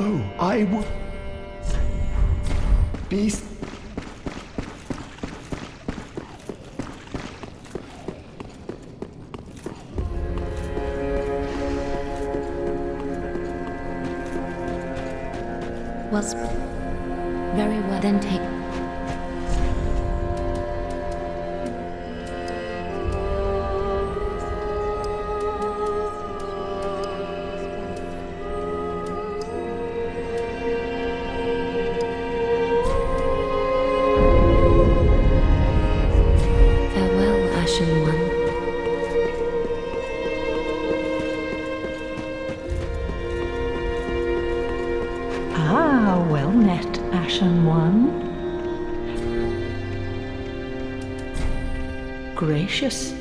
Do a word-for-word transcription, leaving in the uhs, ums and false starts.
Oh, I would be. Was very well then taken. One. Gracious.